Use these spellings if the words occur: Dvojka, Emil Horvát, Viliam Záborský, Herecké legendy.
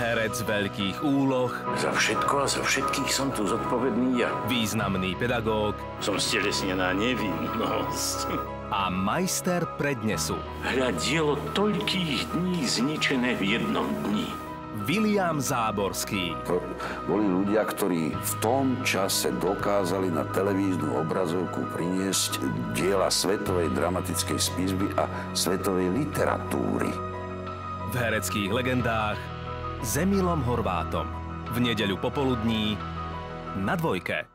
herec veľkých úloh. Za všetko a za všetkých som tu zodpovedný ja. Významný pedagóg. Som stelesnená nevinnosť. A majster prednesu. Hľadielo toľkých dní zničené v jednom dni. Viliam Záborský. To boli ľudia, ktorí v tom čase dokázali na televíznu obrazovku priniesť diela svetovej dramatickej spisby a svetovej literatúry. V hereckých legendách s Emilom Horvátom. V nedeľu popoludní na Dvojke.